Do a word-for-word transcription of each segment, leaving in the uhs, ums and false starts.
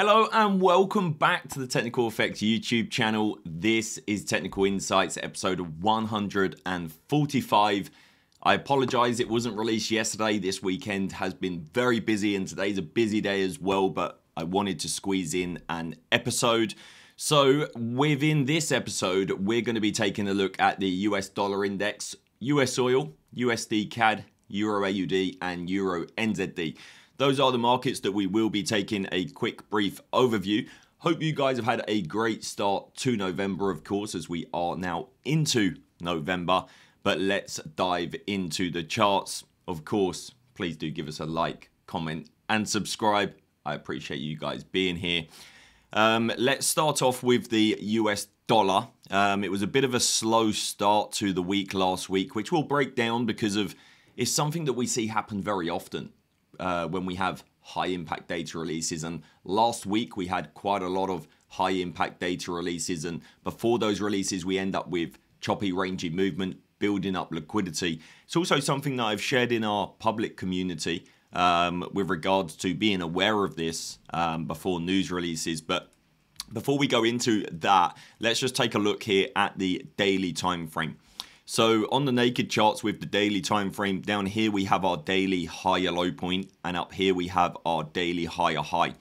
Hello and welcome back to the Technical F X YouTube channel. This is Technical Insights episode one hundred forty-five. I apologize it wasn't released yesterday. This weekend has been very busy and today's a busy day as well, but I wanted to squeeze in an episode. So within this episode, we're going to be taking a look at the U S dollar index, U S oil, U S D C A D, E U R/A U D and E U R N Z D. Those are the markets that we will be taking a quick, brief overview. Hope you guys have had a great start to November, of course, as we are now into November. But let's dive into the charts. Of course, please do give us a like, comment, and subscribe. I appreciate you guys being here. Um, let's start off with the U S dollar. Um, it was a bit of a slow start to the week last week, which we'll break down because of it's something that we see happen very often. Uh, when we have high impact data releases, and last week we had quite a lot of high impact data releases, and before those releases we end up with choppy, rangy movement building up liquidity. It's also something that I've shared in our public community um, with regards to being aware of this um, before news releases. But before we go into that, let's just take a look here at the daily time frame. So on the naked charts with the daily time frame, down here we have our daily higher low point, and up here we have our daily higher high.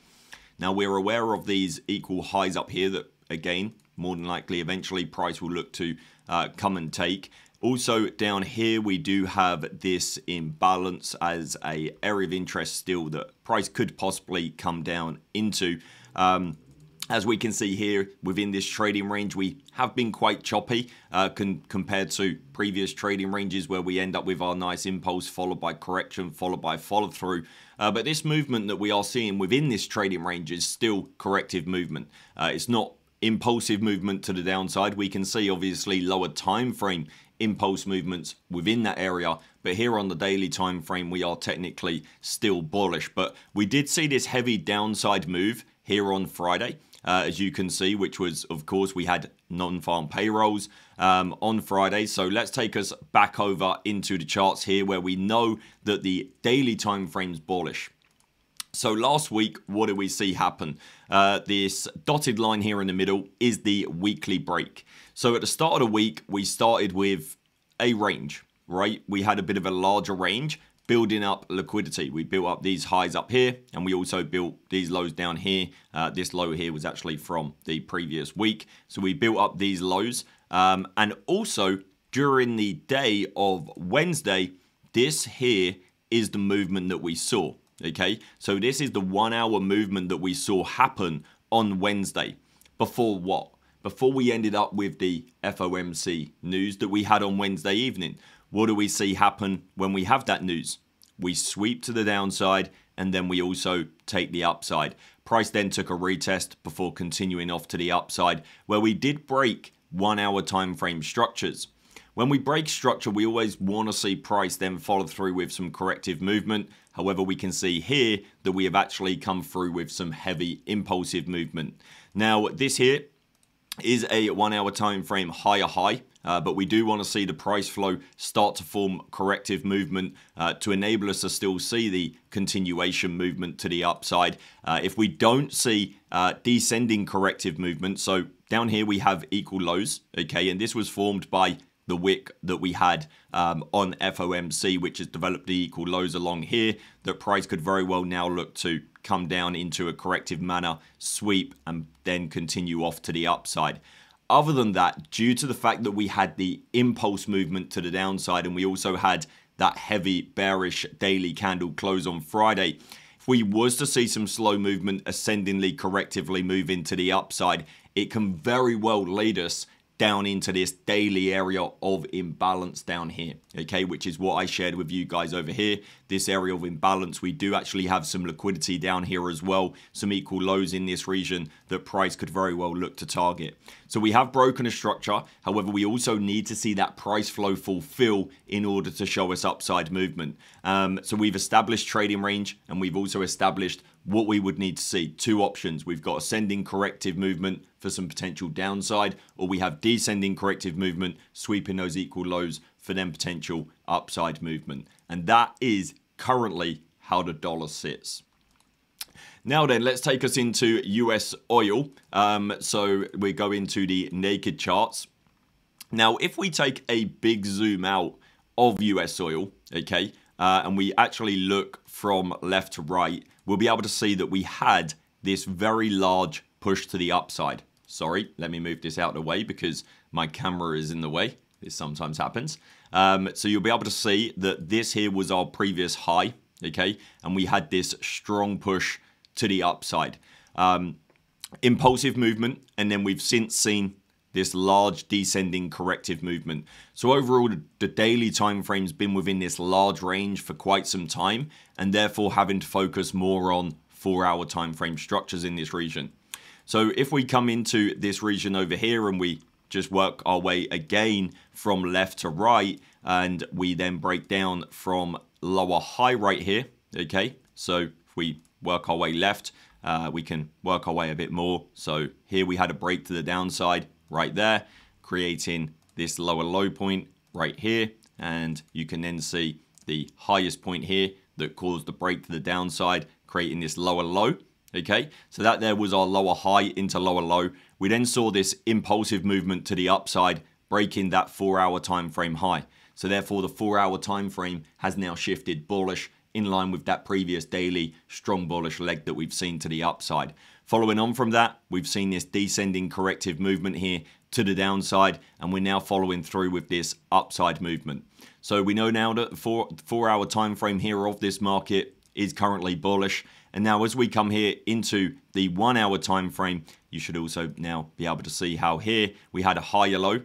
Now we're aware of these equal highs up here that, again, more than likely eventually price will look to uh, come and take. Also down here we do have this imbalance as an area of interest still that price could possibly come down into. Um, As we can see here, within this trading range, we have been quite choppy uh, con compared to previous trading ranges where we end up with our nice impulse followed by correction, followed by follow through. Uh, but this movement that we are seeing within this trading range is still corrective movement. Uh, it's not impulsive movement to the downside. We can see obviously lower time frame impulse movements within that area, but here on the daily time frame we are technically still bullish. But we did see this heavy downside move here on Friday, uh, as you can see, which was, of course, we had non-farm payrolls um, on Friday. So let's take us back over into the charts here where we know that the daily time frame's bullish. So last week, what did we see happen? Uh, this dotted line here in the middle is the weekly break. So at the start of the week, we started with a range, right? We had a bit of a larger range building up liquidity. We built up these highs up here, and we also built these lows down here. Uh, this low here was actually from the previous week. So we built up these lows. Um, and also during the day of Wednesday, this here is the movement that we saw. Okay, so this is the one hour movement that we saw happen on Wednesday. Before what? Before we ended up with the F O M C news that we had on Wednesday evening. What do we see happen when we have that news? We sweep to the downside and then we also take the upside. Price then took a retest before continuing off to the upside, where we did break one hour time frame structures. When we break structure, we always want to see price then follow through with some corrective movement. However, we can see here that we have actually come through with some heavy impulsive movement. Now, this here is a one hour time frame higher high, uh, but we do want to see the price flow start to form corrective movement uh, to enable us to still see the continuation movement to the upside. Uh, if we don't see uh, descending corrective movement, so down here we have equal lows, okay, and this was formed by the wick that we had um, on F O M C, which has developed the equal lows along here, that price could very well now look to come down into a corrective manner, sweep, and then continue off to the upside. Other than that, due to the fact that we had the impulse movement to the downside, and we also had that heavy bearish daily candle close on Friday, if we was to see some slow movement ascendingly correctively move into the upside, it can very well lead us down into this daily area of imbalance down here, okay, which is what I shared with you guys over here. This area of imbalance, we do actually have some liquidity down here as well, some equal lows in this region that price could very well look to target. So we have broken a structure. However, we also need to see that price flow fulfill in order to show us upside movement. Um, so we've established trading range, and we've also established what we would need to see. Two options. We've got ascending corrective movement for some potential downside, or we have descending corrective movement sweeping those equal lows for then potential upside movement. And that is currently how the dollar sits. Now then, let's take us into U S oil. Um, so we go into the naked charts. Now, if we take a big zoom out of U S oil, okay, uh, and we actually look from left to right, we'll be able to see that we had this very large push to the upside. Sorry, let me move this out of the way because my camera is in the way. This sometimes happens. Um, so you'll be able to see that this here was our previous high, okay, and we had this strong push to the upside. Um, impulsive movement, and then we've since seen this large descending corrective movement. So overall, the daily time frame's been within this large range for quite some time, and therefore having to focus more on four-hour time frame structures in this region. So if we come into this region over here and we just work our way again from left to right, and we then break down from lower high right here, okay? So if we work our way left, uh, we can work our way a bit more. So here we had a break to the downside right there, creating this lower low point right here, and you can then see the highest point here that caused the break to the downside, creating this lower low, okay? So that there was our lower high into lower low. We then saw this impulsive movement to the upside, breaking that four-hour time frame high. So therefore, the four-hour time frame has now shifted bullish in line with that previous daily strong bullish leg that we've seen to the upside. Following on from that, we've seen this descending corrective movement here to the downside, and we're now following through with this upside movement. So we know now that the four, four-hour time frame here of this market is currently bullish. And now as we come here into the one-hour time frame, you should also now be able to see how here we had a higher low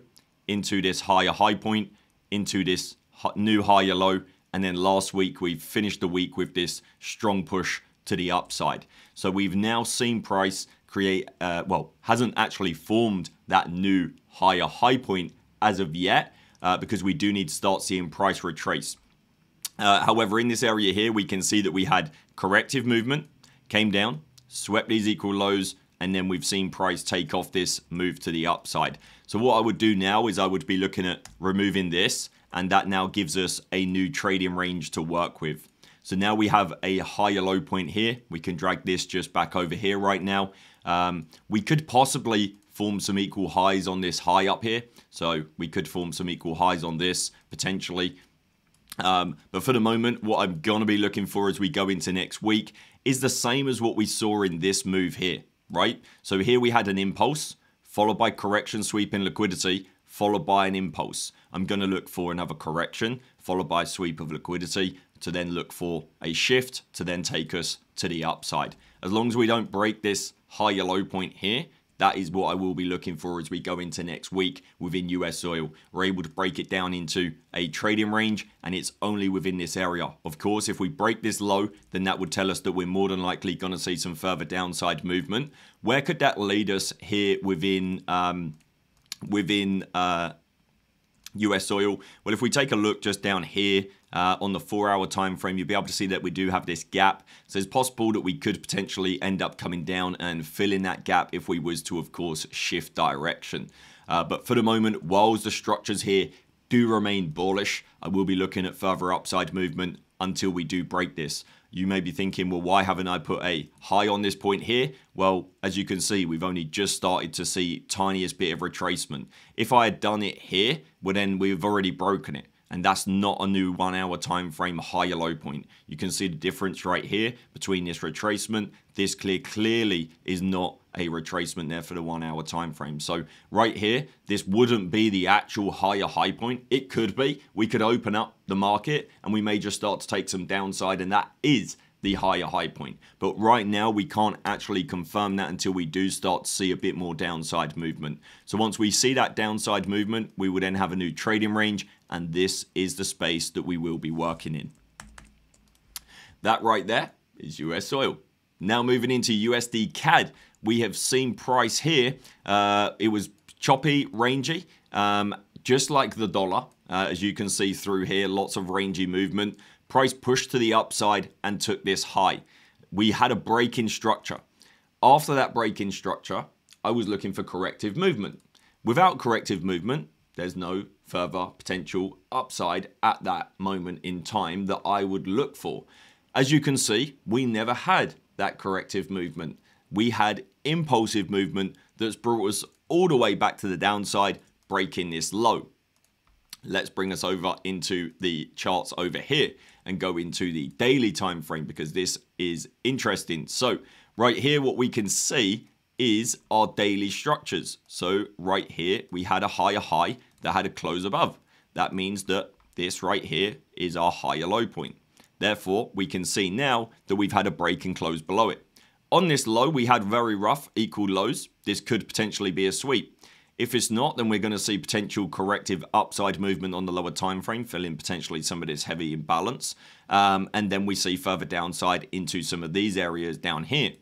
into this higher high point, into this new higher low, and then last week we finished the week with this strong push to the upside. So we've now seen price create, uh, well, hasn't actually formed that new higher high point as of yet, uh, because we do need to start seeing price retrace. Uh, however, in this area here, we can see that we had corrective movement, came down, swept these equal lows, and then we've seen price take off this move to the upside. So what I would do now is I would be looking at removing this, and that now gives us a new trading range to work with. So now we have a higher low point here. We can drag this just back over here right now. Um, we could possibly form some equal highs on this high up here. So we could form some equal highs on this potentially. Um, but for the moment, what I'm going to be looking for as we go into next week is the same as what we saw in this move here, right? So here we had an impulse followed by correction, sweep and liquidity, followed by an impulse. I'm going to look for another correction, followed by a sweep of liquidity, to then look for a shift, to then take us to the upside. As long as we don't break this higher low point here, that is what I will be looking for as we go into next week within U S oil. We're able to break it down into a trading range, and it's only within this area. Of course, if we break this low, then that would tell us that we're more than likely going to see some further downside movement. Where could that lead us here within... Um, within uh, U S oil? Well, if we take a look just down here uh, on the four-hour time frame, you'll be able to see that we do have this gap. So it's possible that we could potentially end up coming down and filling that gap if we was to, of course, shift direction. Uh, but for the moment, whilst the structures here do remain bullish, I will be looking at further upside movement until we do break this. You may be thinking, well, why haven't I put a high on this point here? Well, as you can see, we've only just started to see tiniest bit of retracement. If I had done it here, well, then we've already broken it. And that's not a new one hour time frame higher low point. You can see the difference right here between this retracement. This clear clearly is not a retracement there for the one hour time frame. So right here, this wouldn't be the actual higher high point. It could be. We could open up the market and we may just start to take some downside, and that is the higher high point. But right now we can't actually confirm that until we do start to see a bit more downside movement. So once we see that downside movement, we will then have a new trading range, and this is the space that we will be working in. That right there is U S oil. Now moving into U S D C A D, we have seen price here. Uh, it was choppy, rangy, um, just like the dollar. Uh, as you can see through here, lots of rangy movement. Price pushed to the upside and took this high. We had a break in structure. After that break in structure, I was looking for corrective movement. Without corrective movement, there's no further potential upside at that moment in time that I would look for. As you can see, we never had that corrective movement. We had impulsive movement that's brought us all the way back to the downside, breaking this low. Let's bring us over into the charts over here and go into the daily time frame, because this is interesting. So right here, what we can see is our daily structures. So right here, we had a higher high that had a close above. That means that this right here is our higher low point. Therefore, we can see now that we've had a break and close below it. On this low, we had very rough equal lows. This could potentially be a sweep. If it's not, then we're going to see potential corrective upside movement on the lower time frame, filling potentially some of this heavy imbalance. Um, and then we see further downside into some of these areas down here.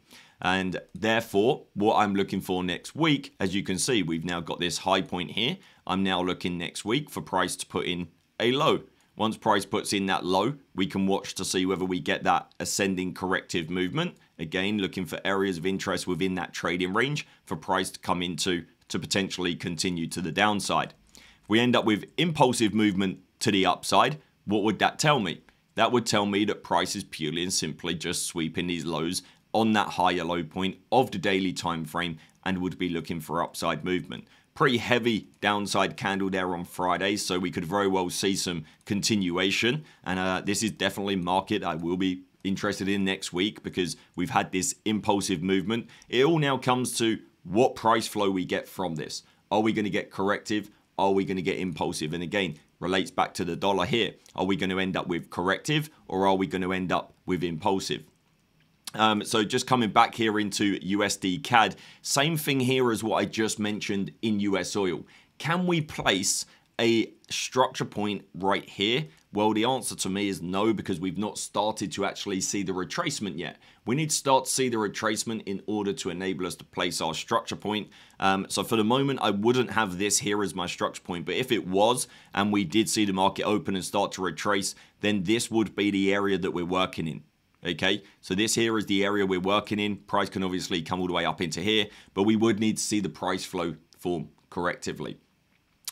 And therefore, what I'm looking for next week, as you can see, we've now got this high point here. I'm now looking next week for price to put in a low. Once price puts in that low, we can watch to see whether we get that ascending corrective movement. Again, looking for areas of interest within that trading range for price to come into to potentially continue to the downside. If we end up with impulsive movement to the upside, what would that tell me? That would tell me that price is purely and simply just sweeping these lows on that higher low point of the daily time frame and would be looking for upside movement. Pretty heavy downside candle there on Friday, so we could very well see some continuation. And uh, this is definitely a market I will be interested in next week, because we've had this impulsive movement. It all now comes to what price flow we get from this. Are we going to get corrective? Are we going to get impulsive? And again, relates back to the dollar here. Are we going to end up with corrective, or are we going to end up with impulsive? Um, so just coming back here into U S D C A D, same thing here as what I just mentioned in U S oil. Can we place a structure point right here? Well, the answer to me is no, because we've not started to actually see the retracement yet. We need to start to see the retracement in order to enable us to place our structure point. Um, so for the moment, I wouldn't have this here as my structure point, but if it was, and we did see the market open and start to retrace, then this would be the area that we're working in. Okay, so this here is the area we're working in. Price can obviously come all the way up into here, but we would need to see the price flow form correctively.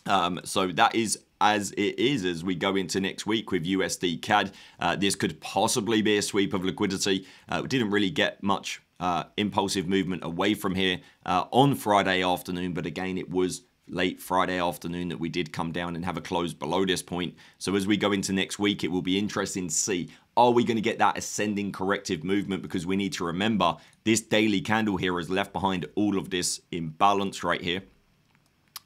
Um, so that is as it is as we go into next week with U S D C A D. Uh, this could possibly be a sweep of liquidity. Uh, we didn't really get much uh, impulsive movement away from here uh, on Friday afternoon, but again, it was late Friday afternoon that we did come down and have a close below this point. So as we go into next week, it will be interesting to see, are we going to get that ascending corrective movement? Because we need to remember this daily candle here has left behind all of this imbalance right here.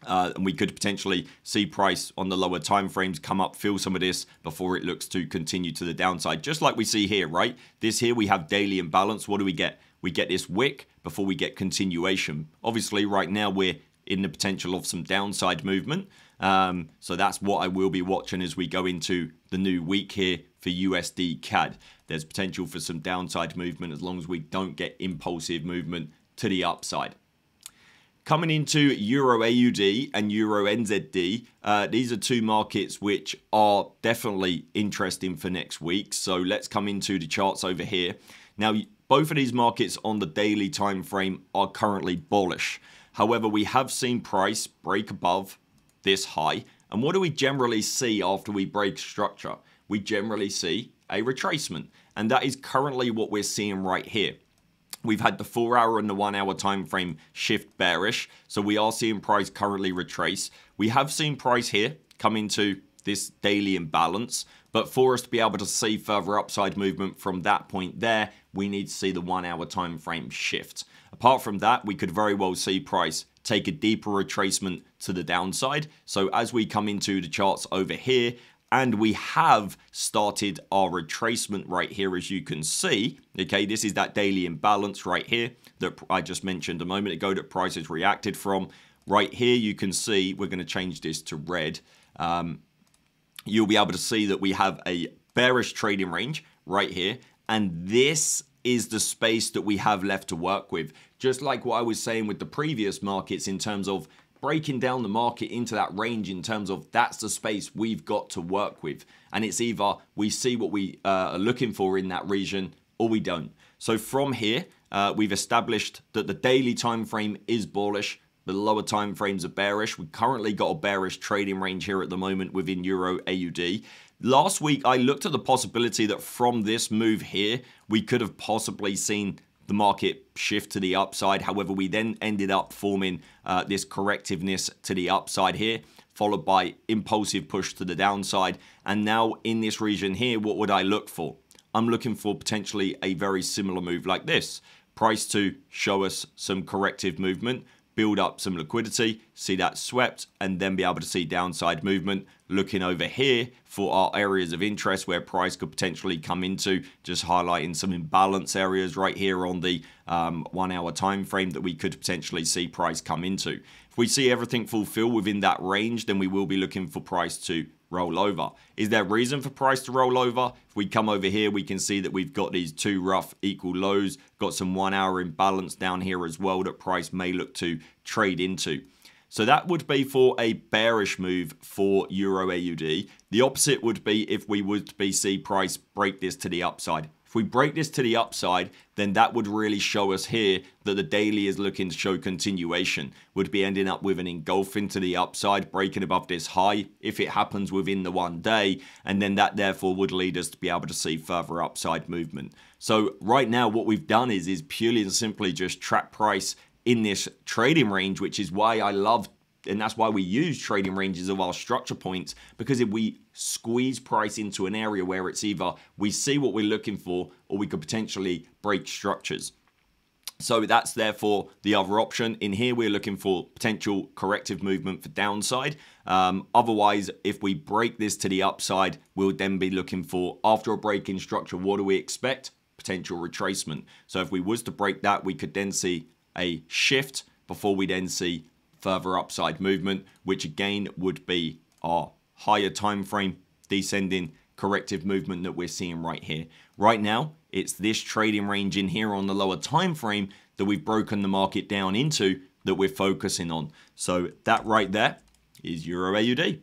Uh, and we could potentially see price on the lower time frames come up, feel some of this before it looks to continue to the downside. Just like we see here, right? This here, we have daily imbalance. What do we get? We get this wick before we get continuation. Obviously, right now, we're in the potential of some downside movement. Um, so that's what I will be watching as we go into the new week here for U S D C A D. There's potential for some downside movement as long as we don't get impulsive movement to the upside. Coming into euro A U D and euro N Z D, uh, these are two markets which are definitely interesting for next week. So let's come into the charts over here. Now, both of these markets on the daily time frame are currently bullish. However, we have seen price break above this high. And what do we generally see after we break structure? We generally see a retracement. And that is currently what we're seeing right here. We've had the four hour and the one hour time frame shift bearish. So we are seeing price currently retrace. We have seen price here come into this daily imbalance. But for us to be able to see further upside movement from that point there, we need to see the one hour time frame shift. Apart from that, we could very well see price take a deeper retracement to the downside. So as we come into the charts over here, and we have started our retracement right here, as you can see, okay, this is that daily imbalance right here that I just mentioned a moment ago that price has reacted from. Right here, you can see, we're gonna change this to red. Um, you'll be able to see that we have a bearish trading range right here, and this is the space that we have left to work with. Just like what I was saying with the previous markets in terms of breaking down the market into that range, in terms of that's the space we've got to work with. And it's either we see what we uh, are looking for in that region or we don't. So from here, uh, we've established that the daily time frame is bullish. The lower time frames are bearish. We've currently got a bearish trading range here at the moment within euro A U D. Last week, I looked at the possibility that from this move here, we could have possibly seen the market shift to the upside. However, we then ended up forming uh, this correctiveness to the upside here, followed by impulsive push to the downside. And now in this region here, what would I look for? I'm looking for potentially a very similar move like this. Price to show us some corrective movement, build up some liquidity, see that swept, and then be able to see downside movement. Looking over here for our areas of interest where price could potentially come into, just highlighting some imbalance areas right here on the um, one hour time frame that we could potentially see price come into. If we see everything fulfill within that range, then we will be looking for price to roll over. Is there reason for price to roll over? If we come over here, we can see that we've got these two rough equal lows, got some one hour imbalance down here as well that price may look to trade into. So that would be for a bearish move for euro A U D. The opposite would be if we would be see price break this to the upside. If we break this to the upside, then that would really show us here that the daily is looking to show continuation. Would be ending up with an engulfing to the upside, breaking above this high if it happens within the one day, and then that therefore would lead us to be able to see further upside movement. So right now what we've done is, is purely and simply just trap price in this trading range, which is why I love, and that's why we use trading ranges of our structure points, because if we squeeze price into an area where it's either we see what we're looking for or we could potentially break structures. So that's therefore the other option. In here, we're looking for potential corrective movement for downside. Um, otherwise, if we break this to the upside, we'll then be looking for, after a break in structure, what do we expect? Potential retracement. So if we was to break that, we could then see a shift before we then see further upside movement, which again would be our higher time frame descending corrective movement that we're seeing right here. Right now, it's this trading range in here on the lower time frame that we've broken the market down into that we're focusing on. So that right there is euro A U D.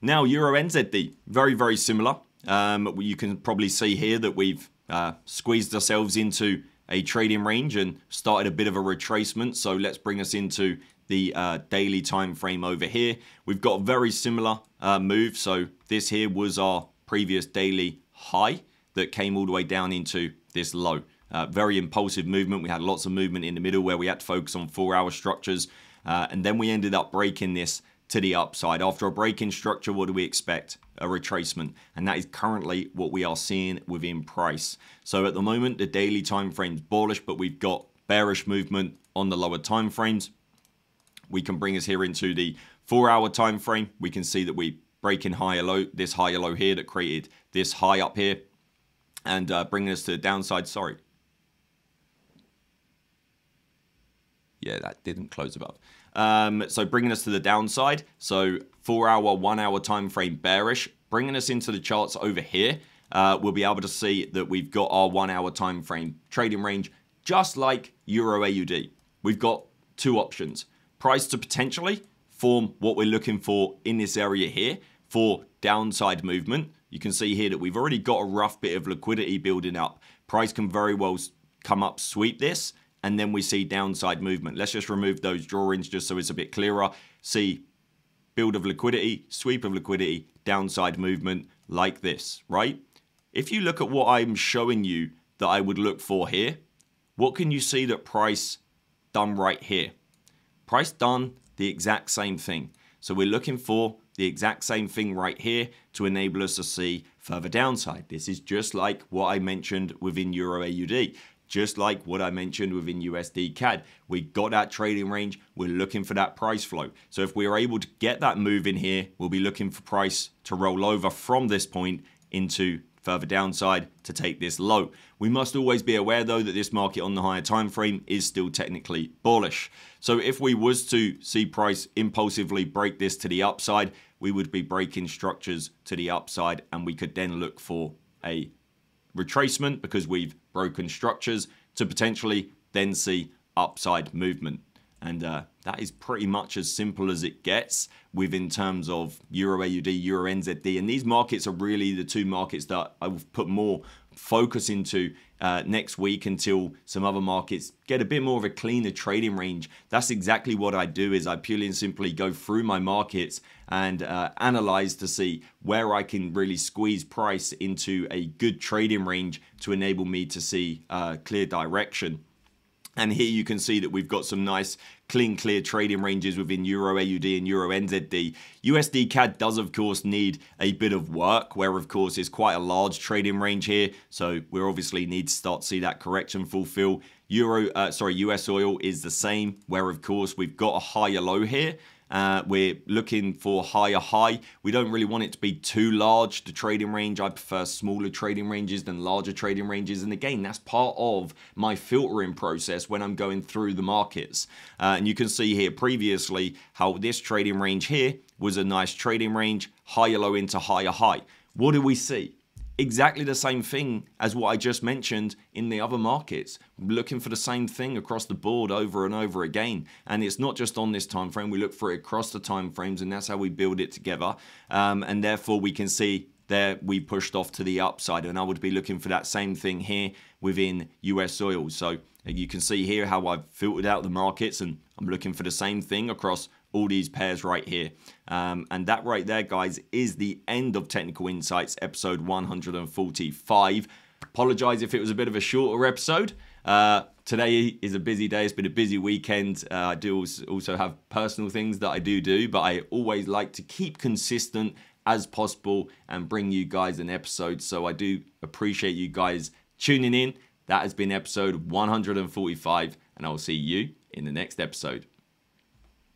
Now euro N Z D, very, very similar. Um, you can probably see here that we've uh, squeezed ourselves into a trading range and started a bit of a retracement. So let's bring us into the uh, daily time frame over here. We've got a very similar uh, move. So this here was our previous daily high that came all the way down into this low. Uh, very impulsive movement. We had lots of movement in the middle where we had to focus on four hour structures. Uh, and then we ended up breaking this to the upside. After a break in structure, what do we expect? A retracement. And that is currently what we are seeing within price. So at the moment, the daily time frame's bullish, but we've got bearish movement on the lower time frames. We can bring us here into the four hour time frame. We can see that we break in higher low, this higher low here that created this high up here, and uh, bringing us to the downside. Sorry. Yeah, that didn't close above. Um, so bringing us to the downside. So four hour, one hour time frame bearish, bringing us into the charts over here. Uh, we'll be able to see that we've got our one hour time frame trading range, just like euro A U D. We've got two options. Price to potentially form what we're looking for in this area here for downside movement. You can see here that we've already got a rough bit of liquidity building up. Price can very well come up, sweep this, and then we see downside movement. Let's just remove those drawings just so it's a bit clearer. See build of liquidity, sweep of liquidity, downside movement like this, right? If you look at what I'm showing you that I would look for here, what can you see that price done right here? Price done the exact same thing. So we're looking for the exact same thing right here to enable us to see further downside. This is just like what I mentioned within euro A U D. Just like what I mentioned within U S D C A D, we got that trading range, we're looking for that price flow. So if we are able to get that move in here, we'll be looking for price to roll over from this point into further downside to take this low. We must always be aware though that this market on the higher time frame is still technically bullish. So if we was to see price impulsively break this to the upside, we would be breaking structures to the upside and we could then look for a retracement because we've broken structures to potentially then see upside movement. And uh, that is pretty much as simple as it gets within terms of euro A U D, euro N Z D. And these markets are really the two markets that I will put more focus into uh, next week until some other markets get a bit more of a cleaner trading range. That's exactly what I do, is I purely and simply go through my markets and uh, analyze to see where I can really squeeze price into a good trading range to enable me to see uh, clear direction. And here you can see that we've got some nice clean, clear trading ranges within euro A U D and euro N Z D. U S D C A D does, of course, need a bit of work, where, of course, it's quite a large trading range here. So we obviously need to start to see that correction fulfill. Euro, uh, sorry, U S oil is the same, where, of course, we've got a higher low here. Uh, we're looking for higher high. We don't really want it to be too large, the trading range. I prefer smaller trading ranges than larger trading ranges. And again, that's part of my filtering process when I'm going through the markets. Uh, and you can see here previously how this trading range here was a nice trading range, higher low into higher high. What do we see? Exactly the same thing as what I just mentioned in the other markets. We're looking for the same thing across the board over and over again. And it's not just on this time frame. We look for it across the time frames, and that's how we build it together. Um, and therefore, we can see there we pushed off to the upside. And I would be looking for that same thing here within U S oil. So you can see here how I've filtered out the markets, and I'm looking for the same thing across all these pairs right here. Um, and that right there, guys, is the end of Technical Insights episode one hundred forty-five. Apologize if it was a bit of a shorter episode. Uh, today is a busy day. It's been a busy weekend. Uh, I do also have personal things that I do do, but I always like to keep consistent as possible and bring you guys an episode. So I do appreciate you guys tuning in. That has been episode one hundred forty-five, and I'll see you in the next episode.